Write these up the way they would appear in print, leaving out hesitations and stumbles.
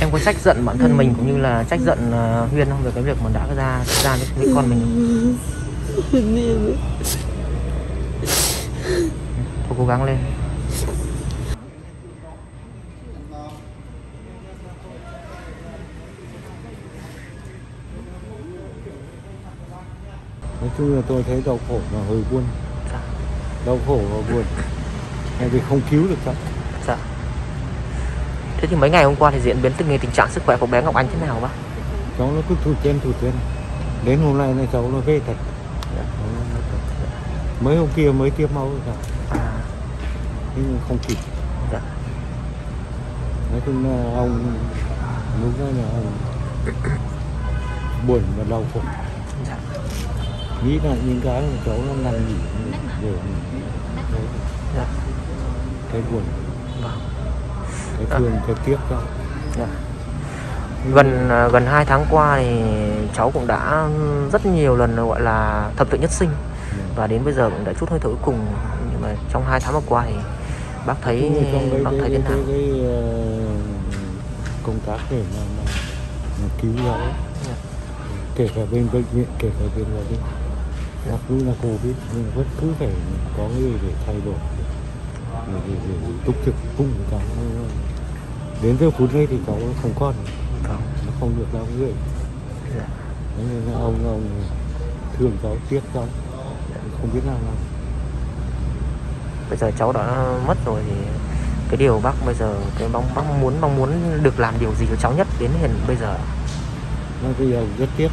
Em có trách giận bản thân mình cũng như là trách giận Huyên không về cái việc mà đã ra với con mình không? Thôi cố gắng lên. Nói chung là tôi thấy đau khổ và hơi buồn. Dạ. Đau khổ và buồn. Tại vì không cứu được cháu. Dạ. Thế thì mấy ngày hôm qua thì diễn biến tình trạng sức khỏe của bé Ngọc Anh thế nào bác? Cháu nó cứ thụt chân. Đến hôm nay này cháu nó về thật. Dạ. Mấy hôm kia mới tiêm máu rồi. À. Nhưng không kịp. Dạ. Nói chung là ông lúc đó là ông buồn và đau khổ. Dạ. Nghĩ là những cái mà cháu nó năn nỉ để cái buồn, cái thương, cái tiếc đó. Dạ. Gần 2 tháng qua thì cháu cũng đã rất nhiều lần gọi là thập tự nhất sinh, và đến bây giờ cũng đã chút hơi thở cùng. Nhưng mà trong 2 tháng vừa qua thì bác thấy thế nào? Công tác để mà cứu cháu, kể cả bên bệnh viện, kể cả bên gia đình, mặc dù là Covid nhưng vẫn cứ phải có người để thay đổi, để túc trực cùng cháu. Đến giờ phút này thì cháu không còn, nó không được làm người. Nên là ông thương cháu, tiếc cháu, không biết làm nào. Bây giờ cháu đã mất rồi thì cái điều bác bây giờ, cái bác muốn được làm điều gì cho cháu nhất đến hiện bây giờ? Bây giờ rất tiếc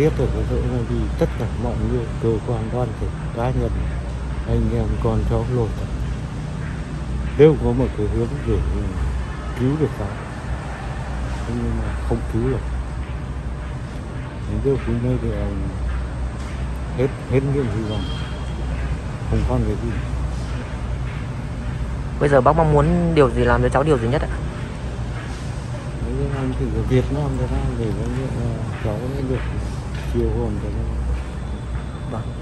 ở cái chỗ này vì tất cả mọi người, cơ quan đoàn thể, cá nhân, anh em con cháu lột đều có một cái hướng để cứu được cháu, nhưng mà không cứu được. Đến giờ phút này thì ông hết những hy vọng, không còn cái gì. Bây giờ bác mong muốn điều gì, làm cho cháu điều gì nhất ạ? Anh thì ở Việt Nam cho nó để cháu nó được chiều hồn cho nó. Vâng.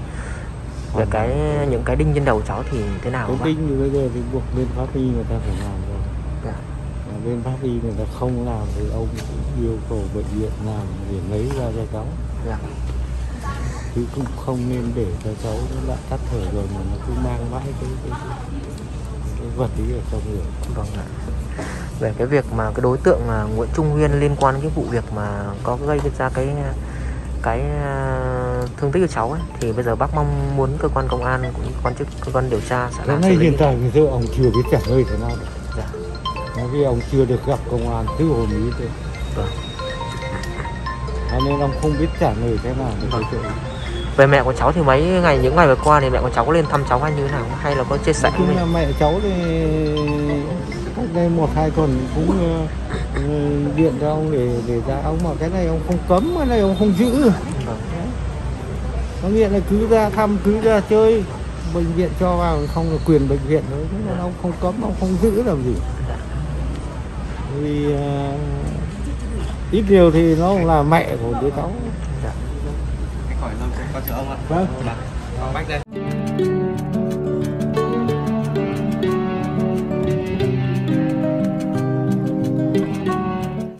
Về những cái đinh trên đầu cháu thì thế nào? Cái đinh thì bây giờ thì buộc bên pháp y người ta phải làm rồi. Dạ. Bên pháp y người ta không làm thì ông cũng yêu cầu bệnh viện làm để lấy ra cho cháu. Dạ. Chứ cũng không nên để cho cháu nó đã tắt thở rồi mà nó cứ mang mãi cái vật ấy ở trong người. Vâng ạ. Về cái việc mà cái đối tượng là Nguyễn Trung Nguyên liên quan đến cái vụ việc mà có gây ra cái thương tích của cháu ấy, thì bây giờ bác mong muốn cơ quan công an cũng cơ quan điều tra sẽ làm xử lý. Hiện tại thì ông chưa biết trả lời thế nào được. Dạ. Nói vì ông chưa được gặp công an từ hôm ý thôi. Vâng. Nên ông không biết trả lời thế nào được. Vâng. Về mẹ của cháu thì những ngày vừa qua thì mẹ của cháu có lên thăm cháu hay như thế nào, hay là có chia sẻ với mình? Mẹ cháu thì cách đây 1-2 tuần cũng điện cho ông để ra ông, mà cái này ông không cấm, cái này ông không giữ. Nó nghĩa là cứ ra thăm, cứ ra chơi, bệnh viện cho vào không là quyền bệnh viện thôi, nhưng mà ông không cấm, ông không giữ làm gì. Vì ít điều thì nó cũng là mẹ của đứa cháu. Hỏi luôn con chữa ông ạ. Vâng. Bác đây.